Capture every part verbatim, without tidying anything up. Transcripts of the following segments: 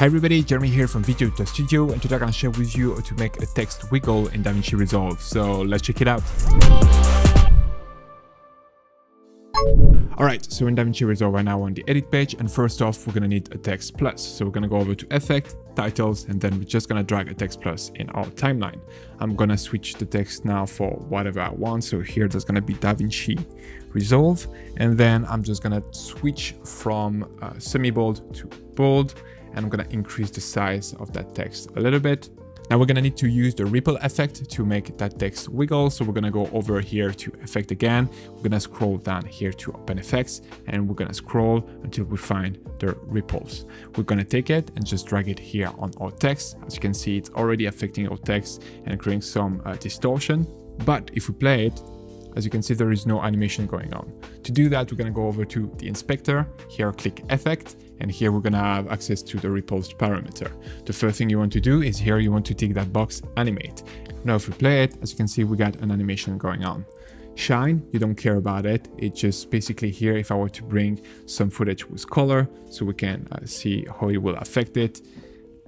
Hi everybody, Jeremy here from Video Editor Studio, and today I'm going to share with you how to make a text wiggle in DaVinci Resolve. So let's check it out. Alright, so in DaVinci Resolve right now on the edit page, and first off we're going to need a text plus. So we're going to go over to effect, titles, and then we're just going to drag a text plus in our timeline. I'm going to switch the text now for whatever I want. So here there's going to be DaVinci Resolve, and then I'm just going to switch from uh, semi-bold to bold, and I'm going to increase the size of that text a little bit. Now we're going to need to use the ripple effect to make that text wiggle. So we're going to go over here to effect again. We're going to scroll down here to open effects, and we're going to scroll until we find the ripples. We're going to take it and just drag it here on our text. As you can see, it's already affecting our text and creating some uh, distortion. But if we play it, as you can see, there is no animation going on. To do that, we're going to go over to the inspector, here click effect, and here we're going to have access to the ripples parameter. The first thing you want to do is here you want to tick that box animate. Now if we play it, as you can see, we got an animation going on. Shine, you don't care about it. It's just basically here if I were to bring some footage with color so we can uh, see how it will affect it.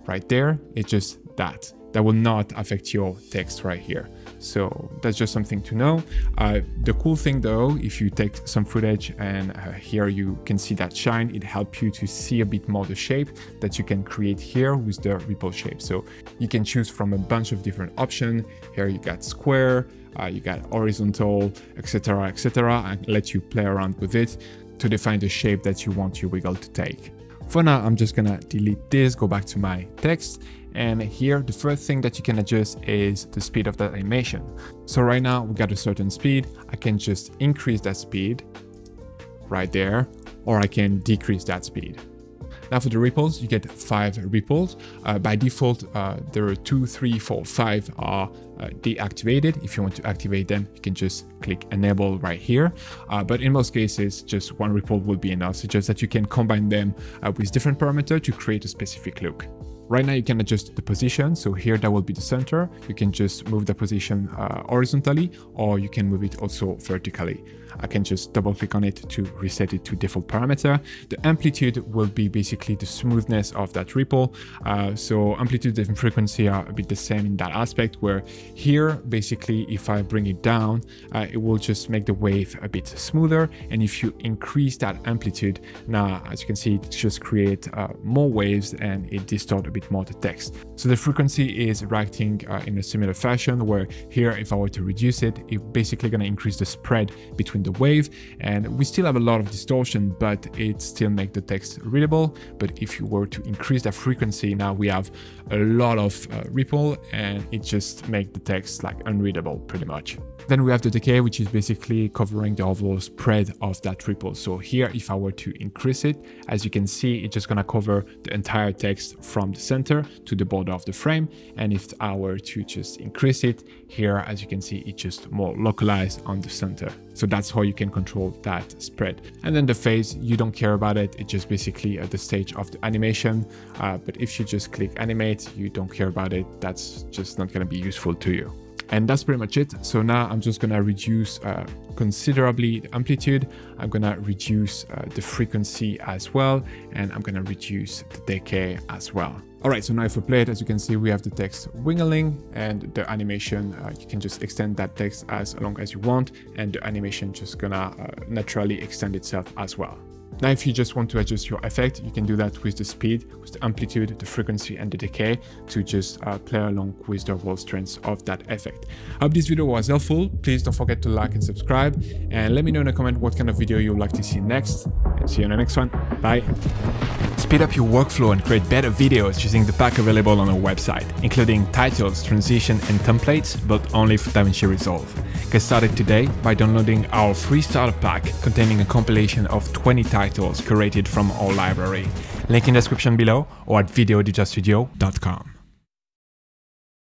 Right there, it's just that. That will not affect your text right here. So that's just something to know. Uh, the cool thing though, if you take some footage and uh, here you can see that shine, it helps you to see a bit more the shape that you can create here with the ripple shape. So you can choose from a bunch of different options. Here you got square, uh, you got horizontal, et cetera, et cetera, and let you play around with it to define the shape that you want your wiggle to take. For now, I'm just gonna delete this, go back to my text, and here the first thing that you can adjust is the speed of that animation. So right now we got a certain speed. I can just increase that speed right there, or I can decrease that speed. Now for the ripples, you get five ripples. Uh, by default, uh, there are two, three, four, five are uh, deactivated. If you want to activate them, you can just click enable right here. Uh, but in most cases, just one ripple will be enough. So just that you can combine them uh, with different parameters to create a specific look. Right now you can adjust the position, so here that will be the center. You can just move the position uh, horizontally, or you can move it also vertically. I can just double click on it to reset it to default parameter. The amplitude will be basically the smoothness of that ripple. Uh, so amplitude and frequency are a bit the same in that aspect, where here basically if I bring it down, uh, it will just make the wave a bit smoother. And if you increase that amplitude, now as you can see, it just creates uh, more waves and it distorts a bit more the text. So the frequency is reacting uh, in a similar fashion, where here if I were to reduce it, it's basically going to increase the spread between the wave, and we still have a lot of distortion, but it still makes the text readable. But if you were to increase that frequency, now we have a lot of uh, ripple, and it just makes the text like unreadable pretty much. Then we have the decay, which is basically covering the overall spread of that ripple. So here if I were to increase it, as you can see, it's just going to cover the entire text from the center to the border of the frame. And if I were to just increase it here, as you can see, it's just more localized on the center. So that's how you can control that spread. And then the phase, you don't care about it. It's just basically at the stage of the animation. Uh, but if you just click animate, you don't care about it. That's just not going to be useful to you. And that's pretty much it. So now I'm just gonna reduce uh, considerably the amplitude. I'm gonna reduce uh, the frequency as well. And I'm gonna reduce the decay as well. All right, so now if we play it, as you can see, we have the text wiggling and the animation. Uh, you can just extend that text as long as you want. And the animation just gonna uh, naturally extend itself as well. Now, if you just want to adjust your effect, you can do that with the speed, with the amplitude, the frequency, and the decay to just uh, play along with the overall strength of that effect. I hope this video was helpful. Please don't forget to like and subscribe, and let me know in a comment what kind of video you would like to see next. And see you in the next one. Bye. Speed up your workflow and create better videos using the pack available on our website, including titles, transition, and templates, but only for DaVinci Resolve. Get started today by downloading our free starter pack containing a compilation of twenty titles curated from our library. Link in the description below or at Video Editor Studio dot com.